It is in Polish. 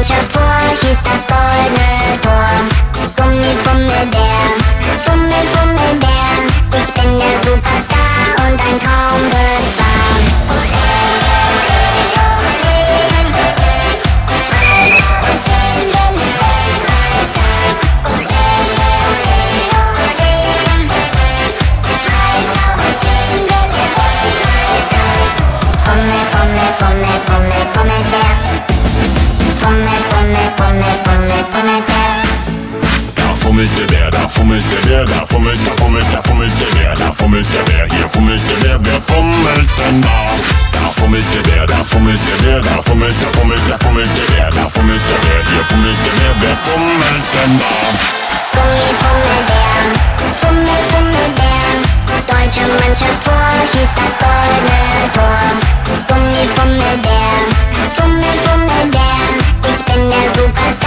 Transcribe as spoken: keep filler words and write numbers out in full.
Landschaft vor, schießt das goldene Tor. Gummi Fummelbär, Fummel, Fummelbär. Ich bin der Superstar und ein Traum wird wahr. Da fummelt, da fummelt, da fummelt der Bär, da fummelt der Bär, hier fummelt der Bär, wer fummelt denn da? Da fummelt der Bär, da fummelt der Bär, da fummelt, da fummelt, da fummelt der Bär, da fummelt der Bär, hier fummelt der Bär, wer fummelt denn da? Fummel, Fummelbär, Fummel, Fummelbär, deutsche Mannschaft vor, schießt das goldene Tor. Fummel, Fummelbär, Fummel, Fummelbär, ich bin der Superstar.